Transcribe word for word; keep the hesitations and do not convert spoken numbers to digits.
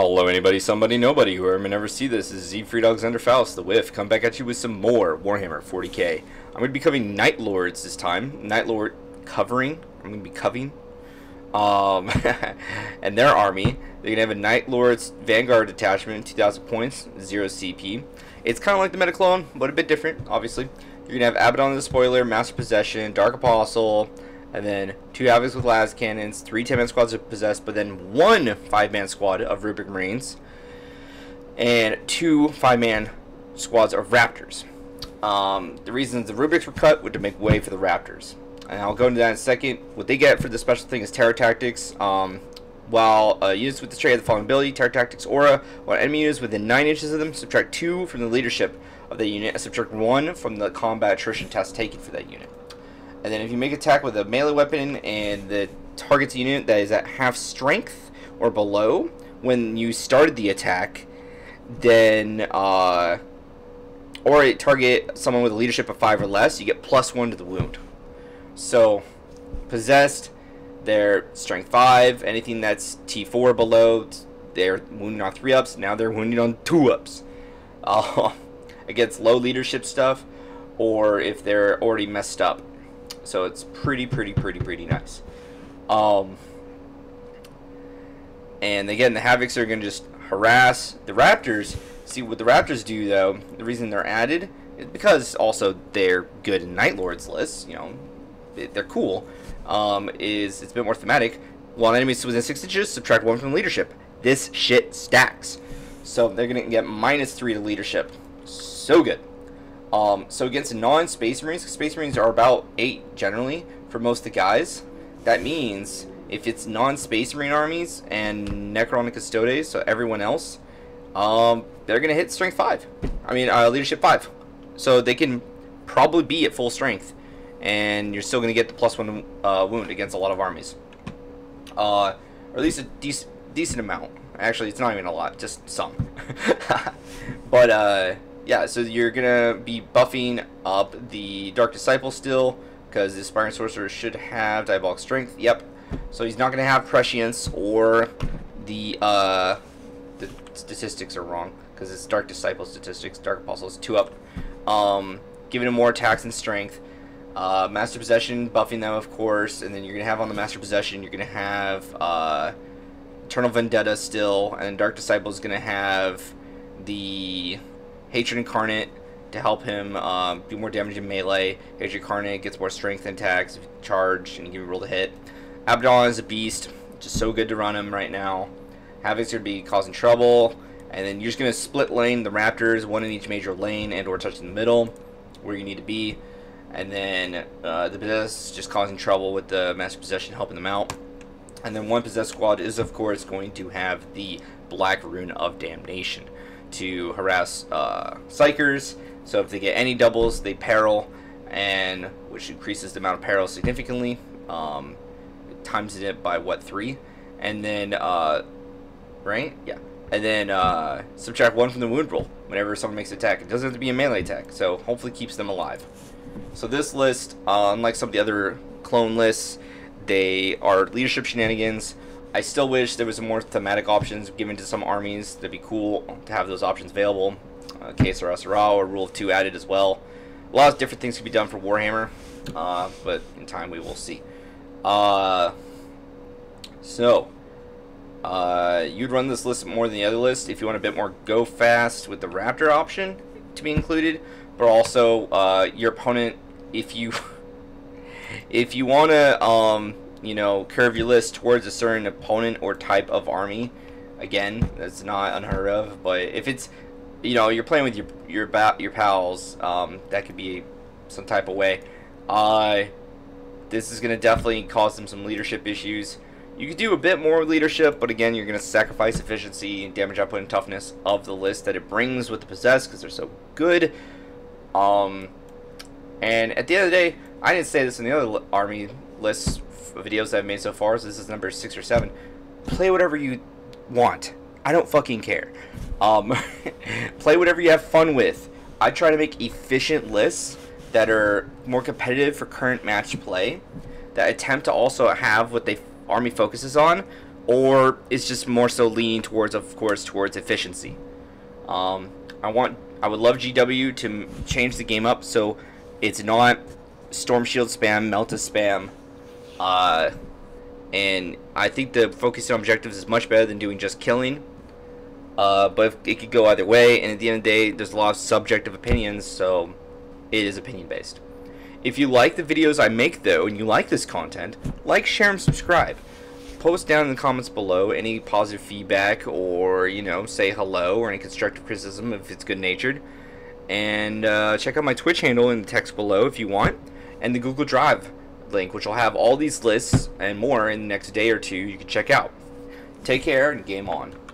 Hello anybody, somebody, nobody, whoever may never see this. This is Z Free Dogs Under Faust, the Whiff. Come back at you with some more Warhammer forty K. I'm going to be covering Night Lords this time. Night Lord covering. I'm going to be covering. Um, and their army. They're going to have a Night Lords Vanguard detachment, two thousand points, zero C P. It's kind of like the Metaclone, but a bit different, obviously. You're going to have Abaddon the Spoiler, Master Possession, Dark Apostle, and then two Avics with las cannons, three ten-man squads of Possessed, but then one five-man squad of Rubric Marines, and two five-man squads of Raptors. Um, the reasons the Rubrics were cut were to make way for the Raptors. And I'll go into that in a second. What they get for the special thing is Terror Tactics. Um, while uh, units with the trait of the following ability, Terror Tactics Aura, while enemy units within nine inches of them, subtract two from the leadership of the unit, and subtract one from the combat attrition test taken for that unit. And then if you make attack with a melee weapon and the target's unit that is at half strength or below when you started the attack, then, uh, or it target someone with a leadership of five or less, you get plus one to the wound. So, possessed, they're strength five, anything that's T four or below, they're wounding on three ups, now they're wounding on two ups. Uh, against low leadership stuff, or if they're already messed up. So it's pretty, pretty, pretty, pretty nice. Um, and again, the Havocs are going to just harass the Raptors. See, what the Raptors do, though, the reason they're added is because also they're good in Night Lords lists. You know, they're cool. Um, is it's a bit more thematic. While enemies within six inches, subtract one from leadership. This shit stacks. So they're going to get minus three to leadership. So good. Um, so against non-Space Marines, because Space Marines are about eight generally for most of the guys, that means if it's non-Space Marine armies and Necronic Custodes, so everyone else, um, they're going to hit Strength five. I mean, uh, Leadership five. So they can probably be at full strength, and you're still going to get the plus one uh, wound against a lot of armies. Uh, or at least a dec decent amount. Actually, it's not even a lot, just some. But, uh... yeah, so you're going to be buffing up the Dark Disciple still, because the Aspiring Sorcerer should have Diabolic Strength. Yep. So he's not going to have Prescience, or the, uh, the statistics are wrong, because it's Dark Disciple statistics. Dark Apostle is two up. Um, giving him more attacks and strength. Uh, Master Possession, buffing them, of course. And then you're going to have on the Master Possession, you're going to have uh, Eternal Vendetta still. And Dark Disciple is going to have the Hatred Incarnate to help him um, do more damage in melee. Hatred Incarnate gets more strength and attacks, charge, and give you a roll to hit. Abaddon is a beast, just so good to run him right now. Havoc's going to be causing trouble, and then you're just going to split lane the Raptors, one in each major lane, and or touch in the middle, where you need to be. And then uh, the Possessed is just causing trouble with the Master Possession helping them out. And then one Possessed squad is, of course, going to have the Black Rune of Damnation to harass uh, psychers, so if they get any doubles, they peril, and which increases the amount of peril significantly, um, times it by what, three, and then uh, right, yeah, and then uh, subtract one from the wound roll whenever someone makes an attack. It doesn't have to be a melee attack, so hopefully keeps them alive. So this list, uh, unlike some of the other clone lists, they are leadership shenanigans. I still wish there was more thematic options given to some armies. That'd be cool to have those options available. Uh, Ksara-sarao or Rule of Two added as well. A lot of different things could be done for Warhammer, uh, but in time we will see. Uh, so, uh, you'd run this list more than the other list if you want a bit more go fast with the Raptor option to be included, but also uh, your opponent, if you if you want to. Um, you know, curve your list towards a certain opponent or type of army. Again, that's not unheard of, but if it's, you know, you're playing with your your, your pals, um, that could be some type of way. Uh, this is going to definitely cause them some leadership issues. You could do a bit more with leadership, but again, you're going to sacrifice efficiency, damage output, and toughness of the list that it brings with the Possessed, because they're so good. Um, and at the end of the day, I didn't say this in the other army lists, videos I've made so far, so this is number six or seven. Play whatever you want. I don't fucking care. Um, play whatever you have fun with. I try to make efficient lists that are more competitive for current match play, that attempt to also have what the army focuses on or it's just more so leaning towards, of course, towards efficiency. Um, I want, I would love G W to change the game up so it's not Storm Shield spam, Melta spam, uh, and I think the focus on objectives is much better than doing just killing. Uh, but it could go either way, and at the end of the day, there's a lot of subjective opinions, so it is opinion-based. If you like the videos I make, though, and you like this content, like, share, and subscribe. Post down in the comments below any positive feedback, or, you know, say hello, or any constructive criticism if it's good-natured. And uh, check out my Twitch handle in the text below if you want, and the Google Drive link, which will have all these lists and more in the next day or two you can check out. Take care, and game on.